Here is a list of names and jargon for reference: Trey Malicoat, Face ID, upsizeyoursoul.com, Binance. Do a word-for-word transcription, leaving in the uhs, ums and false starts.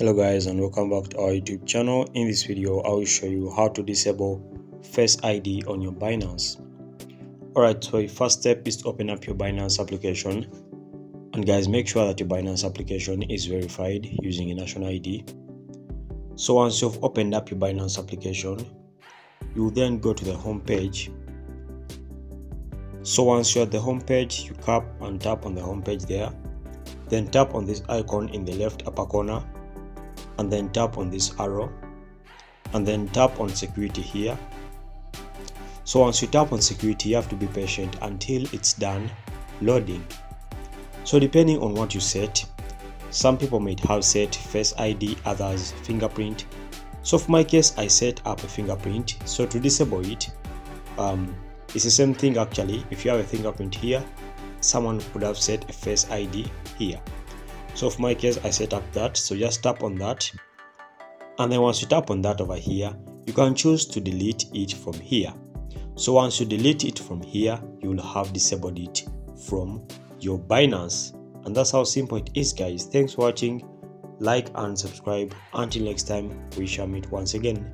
Hello guys, and welcome back to our YouTube channel. In this video I will show you how to disable Face I D on your Binance. Alright, so your first step is to open up your Binance application, and guys, make sure that your Binance application is verified using a national I D. So once you've opened up your Binance application, you will then go to the home page. So once you're at the home page, you tap and tap on the home page there, then tap on this icon in the left upper corner, and then tap on this arrow, and then tap on security here. So once you tap on security, you have to be patient until it's done loading. So depending on what you set, some people might have set Face I D, others fingerprint. So for my case, I set up a fingerprint. So to disable it, um, it's the same thing actually. If you have a fingerprint here, someone could have set a Face I D here. So for my case, I set up that, so just tap on that, and then once you tap on that over here, you can choose to delete it from here. So once you delete it from here, you will have disabled it from your Binance, and that's how simple it is, guys. Thanks for watching. Like and subscribe. Until next time, we shall meet once again.